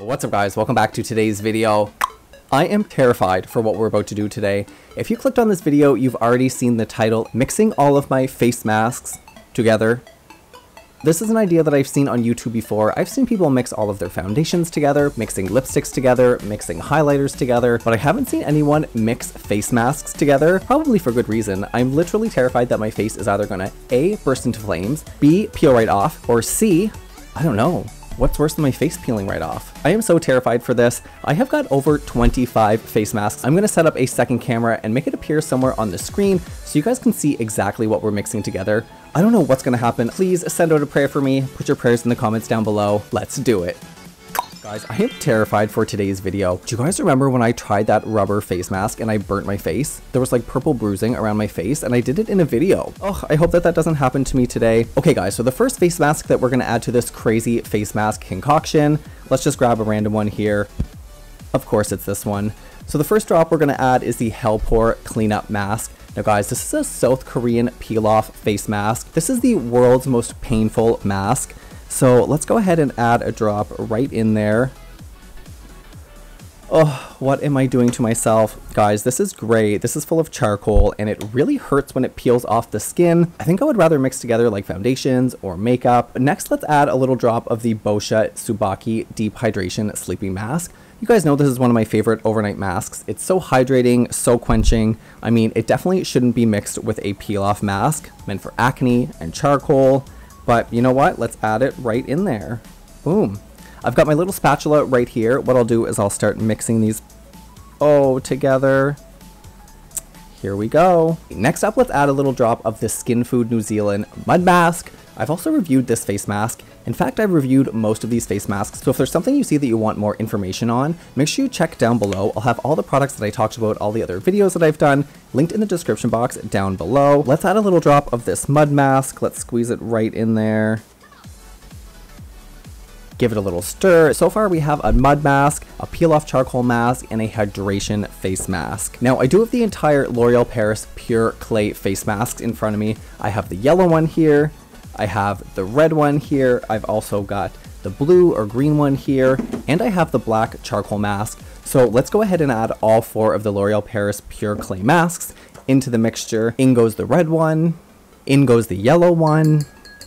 What's up guys, welcome back to today's video. I am terrified for what we're about to do today. If you clicked on this video, you've already seen the title, mixing all of my face masks together. This is an idea that I've seen on YouTube before. I've seen people mix all of their foundations together, mixing lipsticks together, mixing highlighters together, but I haven't seen anyone mix face masks together, probably for good reason. I'm literally terrified that my face is either gonna A, burst into flames, B, peel right off, or C, I don't know. What's worse than my face peeling right off? I am so terrified for this. I have got over 25 face masks. I'm gonna set up a second camera and make it appear somewhere on the screen so you guys can see exactly what we're mixing together. I don't know what's gonna happen. Please send out a prayer for me. Put your prayers in the comments down below. Let's do it. Guys, I am terrified for today's video. Do you guys remember when I tried that rubber face mask and I burnt my face? There was like purple bruising around my face and I did it in a video. Oh, I hope that that doesn't happen to me today. Okay guys, so the first face mask that we're gonna add to this crazy face mask concoction, let's just grab a random one here. Of course it's this one. So the first drop we're gonna add is the Hellpore cleanup mask. Now guys, this is a South Korean peel-off face mask. This is the world's most painful mask. So let's go ahead and add a drop right in there. Oh, what am I doing to myself? Guys, this is gray, this is full of charcoal, and it really hurts when it peels off the skin. I think I would rather mix together like foundations or makeup. Next, let's add a little drop of the Boscia Tsubaki Deep Hydration Sleeping Mask. You guys know this is one of my favorite overnight masks. It's so hydrating, so quenching. I mean, it definitely shouldn't be mixed with a peel-off mask, meant for acne and charcoal. But you know what? Let's add it right in there. Boom. I've got my little spatula right here. What I'll do is I'll start mixing these together. Here we go. Next up, let's add a little drop of the Skin Food New Zealand Mud Mask. I've also reviewed this face mask. In fact, I've reviewed most of these face masks, so if there's something you see that you want more information on, make sure you check down below. I'll have all the products that I talked about, all the other videos that I've done, linked in the description box down below. Let's add a little drop of this mud mask. Let's squeeze it right in there. Give it a little stir. So far we have a mud mask, a peel-off charcoal mask, and a hydration face mask. Now I do have the entire L'Oreal Paris Pure Clay face masks in front of me. I have the yellow one here. I have the red one here, I've also got the blue or green one here, and I have the black charcoal mask. So let's go ahead and add all four of the L'Oreal Paris Pure Clay masks into the mixture. In goes the red one, in goes the yellow one.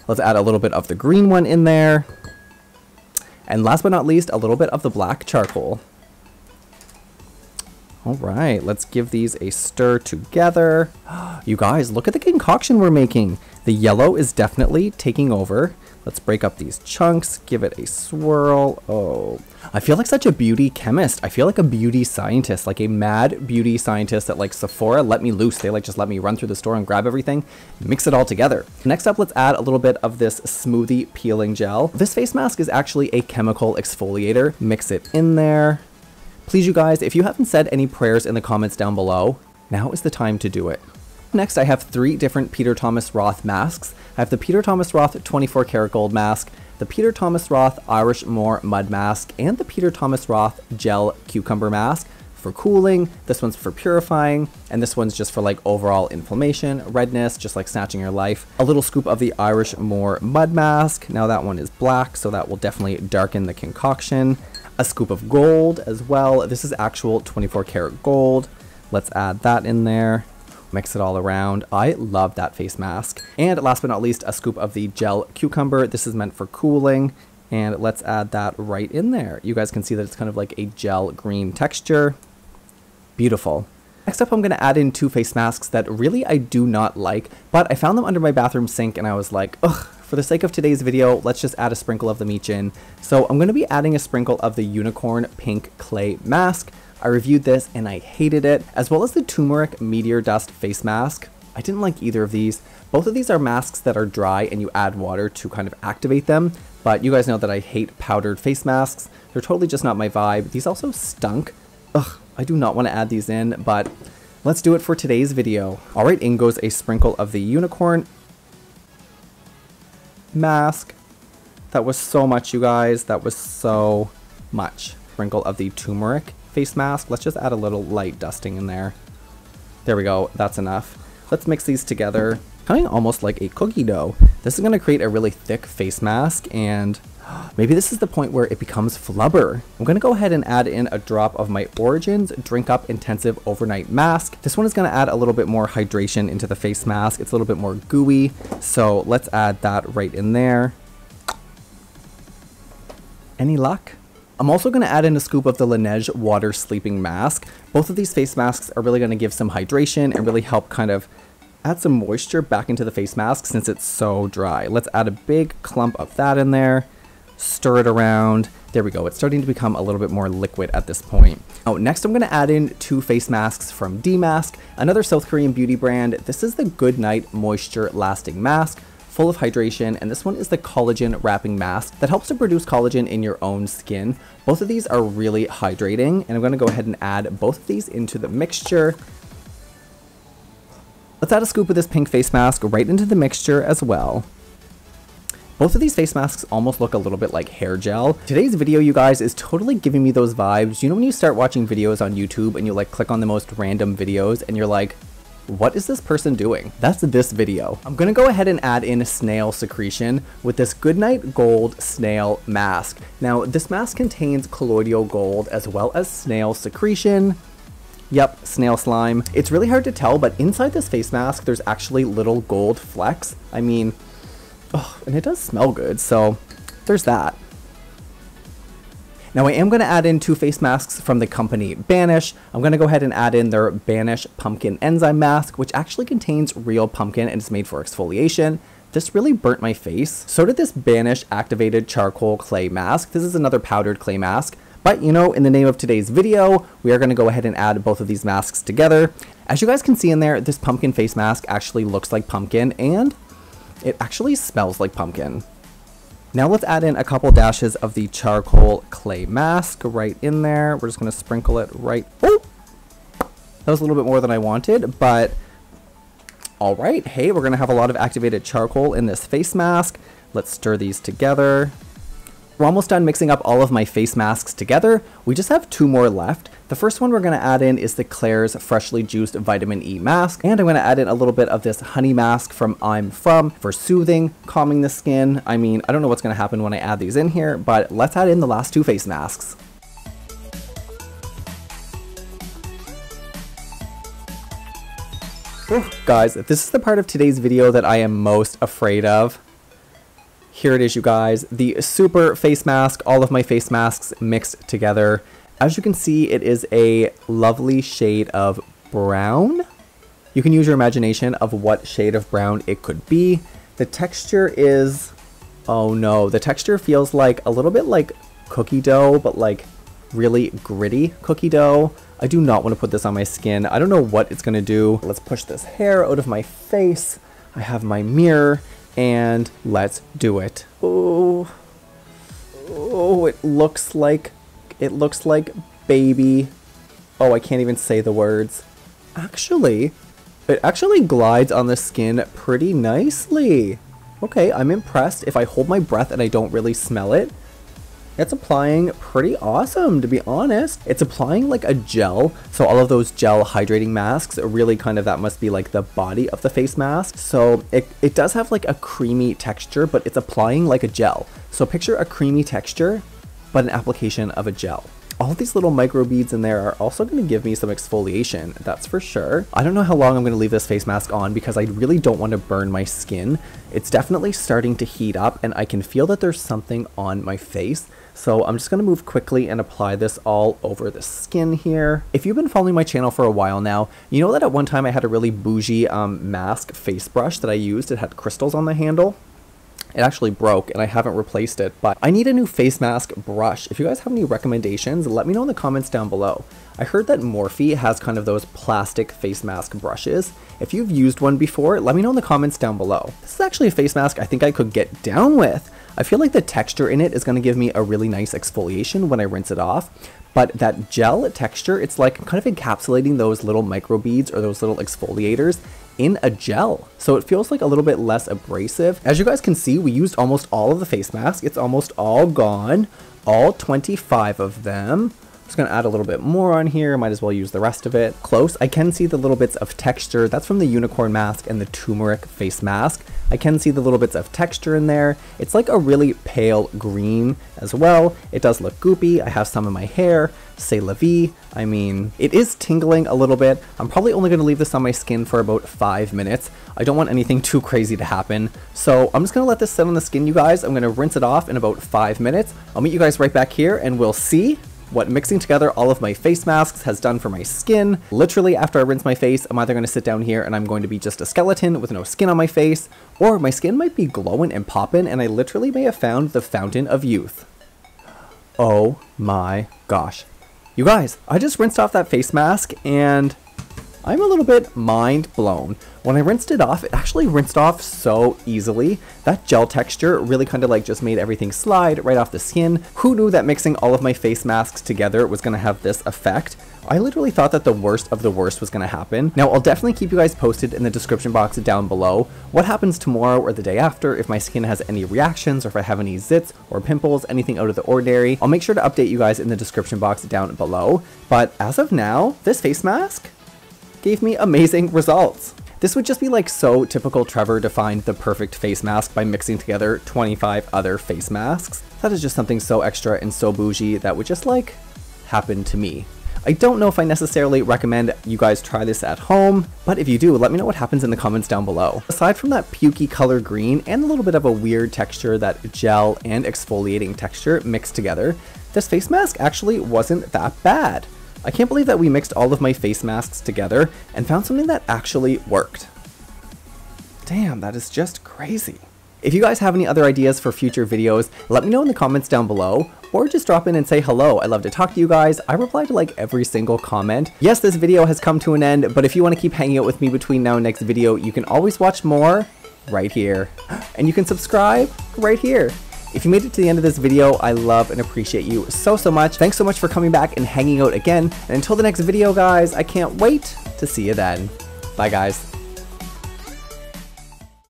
Let's add a little bit of the green one in there. And last but not least, a little bit of the black charcoal. All right, let's give these a stir together. You guys, look at the concoction we're making. The yellow is definitely taking over. Let's break up these chunks, give it a swirl. Oh, I feel like such a beauty chemist. I feel like a beauty scientist, like a mad beauty scientist at like Sephora. Let me loose. They like just let me run through the store and grab everything, mix it all together. Next up, let's add a little bit of this smoothie peeling gel. This face mask is actually a chemical exfoliator. Mix it in there. Please, you guys, if you haven't said any prayers in the comments down below, now is the time to do it. Next, I have three different Peter Thomas Roth masks. I have the Peter Thomas Roth 24 karat gold mask, the Peter Thomas Roth Irish Moor mud mask, and the Peter Thomas Roth gel cucumber mask for cooling. This one's for purifying, and this one's just for like overall inflammation, redness, just like snatching your life. A little scoop of the Irish Moor mud mask. Now that one is black, so that will definitely darken the concoction. A scoop of gold as well. This is actual 24 karat gold. Let's add that in there. Mix it all around. I love that face mask. And last but not least, a scoop of the gel cucumber. This is meant for cooling. And let's add that right in there. You guys can see that it's kind of like a gel green texture. Beautiful. Next up, I'm gonna add in two face masks that really I do not like, but I found them under my bathroom sink and I was like, ugh, for the sake of today's video, let's just add a sprinkle of them each in. So I'm gonna be adding a sprinkle of the Unicorn Pink Clay Mask. I reviewed this and I hated it, as well as the Turmeric Meteor Dust Face Mask. I didn't like either of these. Both of these are masks that are dry and you add water to kind of activate them, but you guys know that I hate powdered face masks. They're totally just not my vibe. These also stunk. Ugh, I do not want to add these in, but let's do it for today's video. All right, in goes a sprinkle of the Unicorn Mask. That was so much, you guys. That was so much. Sprinkle of the Turmeric Face mask. Let's just add a little light dusting in there. There we go. That's enough. Let's mix these together. Kind of almost like a cookie dough. This is going to create a really thick face mask, and Maybe this is the point where it becomes flubber. I'm going to go ahead and add in a drop of my Origins Drink Up Intensive Overnight Mask. This one is going to add a little bit more hydration into the face mask. It's a little bit more gooey, so let's add that right in there. Any luck? I'm also going to add in a scoop of the Laneige Water Sleeping Mask. Both of these face masks are really going to give some hydration and really help kind of add some moisture back into the face mask since it's so dry. Let's add a big clump of that in there, stir it around. There we go. It's starting to become a little bit more liquid at this point. Oh, next I'm going to add in 2 face masks from D-Mask, another South Korean beauty brand. This is the Good Night Moisture Lasting Mask, full of hydration, and this one is the collagen wrapping mask that helps to produce collagen in your own skin. Both of these are really hydrating, and I'm going to go ahead and add both of these into the mixture. Let's add a scoop of this pink face mask right into the mixture as well. Both of these face masks almost look a little bit like hair gel. Today's video, you guys, is totally giving me those vibes. You know when you start watching videos on YouTube and you like click on the most random videos and you're like, what is this person doing? That's this video. I'm gonna go ahead and add in a snail secretion with this Goodnight Gold Snail Mask. Now, this mask contains colloidal gold as well as snail secretion. Yep, snail slime. It's really hard to tell, but inside this face mask, there's actually little gold flecks. I mean, oh, and it does smell good, so there's that. Now I am going to add in 2 face masks from the company Banish. I'm going to go ahead and add in their Banish Pumpkin Enzyme Mask, which actually contains real pumpkin and is made for exfoliation. This really burnt my face. So did this Banish Activated Charcoal Clay Mask. This is another powdered clay mask. But you know, in the name of today's video, we are going to go ahead and add both of these masks together. As you guys can see in there, this pumpkin face mask actually looks like pumpkin and it actually smells like pumpkin. Now let's add in a couple dashes of the charcoal clay mask right in there. We're just going to sprinkle it right. Oh, that was a little bit more than I wanted, but all right. Hey, we're going to have a lot of activated charcoal in this face mask. Let's stir these together. We're almost done mixing up all of my face masks together. We just have 2 more left. The first one we're going to add in is the Klairs Freshly Juiced Vitamin E Mask. And I'm going to add in a little bit of this honey mask from I'm From for soothing, calming the skin. I mean, I don't know what's going to happen when I add these in here, but let's add in the last 2 face masks. Ooh, guys, this is the part of today's video that I am most afraid of. Here it is, you guys. The super face mask, all of my face masks mixed together. As you can see, it is a lovely shade of brown. You can use your imagination of what shade of brown it could be. The texture is, oh no, the texture feels like a little bit like cookie dough, but like really gritty cookie dough. I do not want to put this on my skin. I don't know what it's going to do. Let's push this hair out of my face. I have my mirror and let's do it. Oh, oh, it looks like baby. Oh, I can't even say the words. Actually, it actually glides on the skin pretty nicely. Okay, I'm impressed. If I hold my breath and I don't really smell it, it's applying pretty awesome, to be honest. It's applying like a gel. So all of those gel hydrating masks, really kind of that must be like the body of the face mask. So it does have like a creamy texture, but it's applying like a gel. So picture a creamy texture, but an application of a gel. All these little micro beads in there are also going to give me some exfoliation, that's for sure. I don't know how long I'm going to leave this face mask on because I really don't want to burn my skin. It's definitely starting to heat up and I can feel that there's something on my face. So I'm just going to move quickly and apply this all over the skin here. If you've been following my channel for a while now, you know that at one time I had a really bougie mask face brush that I used. It had crystals on the handle. It actually broke and I haven't replaced it, but I need a new face mask brush. If you guys have any recommendations, let me know in the comments down below. I heard that Morphe has kind of those plastic face mask brushes. If you've used one before, let me know in the comments down below. This is actually a face mask I think I could get down with. I feel like the texture in it is going to give me a really nice exfoliation when I rinse it off. But that gel texture, it's like kind of encapsulating those little micro beads or those little exfoliators in a gel. So it feels like a little bit less abrasive. As you guys can see, we used almost all of the face mask. It's almost all gone, all 25 of them. Just gonna add a little bit more on here, might as well use the rest of it. Close, I can see the little bits of texture. That's from the unicorn mask and the turmeric face mask. I can see the little bits of texture in there. It's like a really pale green as well. It does look goopy. I have some in my hair. C'est la vie. I mean, it is tingling a little bit. I'm probably only going to leave this on my skin for about 5 minutes. I don't want anything too crazy to happen. So I'm just going to let this sit on the skin, you guys. I'm going to rinse it off in about 5 minutes. I'll meet you guys right back here and we'll see what mixing together all of my face masks has done for my skin. Literally, after I rinse my face, I'm either gonna sit down here and I'm going to be just a skeleton with no skin on my face, or my skin might be glowing and popping, and I literally may have found the fountain of youth. Oh my gosh. You guys, I just rinsed off that face mask and I'm a little bit mind blown. When I rinsed it off, it actually rinsed off so easily. That gel texture really kind of like just made everything slide right off the skin. Who knew that mixing all of my face masks together was going to have this effect? I literally thought that the worst of the worst was going to happen. Now, I'll definitely keep you guys posted in the description box down below what happens tomorrow or the day after, if my skin has any reactions or if I have any zits or pimples, anything out of the ordinary. I'll make sure to update you guys in the description box down below. But as of now, this face mask gave me amazing results. This would just be like so typical Trevor to find the perfect face mask by mixing together 25 other face masks. That is just something so extra and so bougie that would just like happen to me. I don't know if I necessarily recommend you guys try this at home, but if you do, let me know what happens in the comments down below. Aside from that pukey color green and a little bit of a weird texture, that gel and exfoliating texture mixed together, this face mask actually wasn't that bad. I can't believe that we mixed all of my face masks together and found something that actually worked. Damn, that is just crazy. If you guys have any other ideas for future videos, let me know in the comments down below, or just drop in and say hello. I love to talk to you guys. I reply to like every single comment. Yes, this video has come to an end, but if you want to keep hanging out with me between now and next video, you can always watch more right here. And you can subscribe right here. If you made it to the end of this video, I love and appreciate you so, so much. Thanks so much for coming back and hanging out again. And until the next video, guys, I can't wait to see you then. Bye, guys.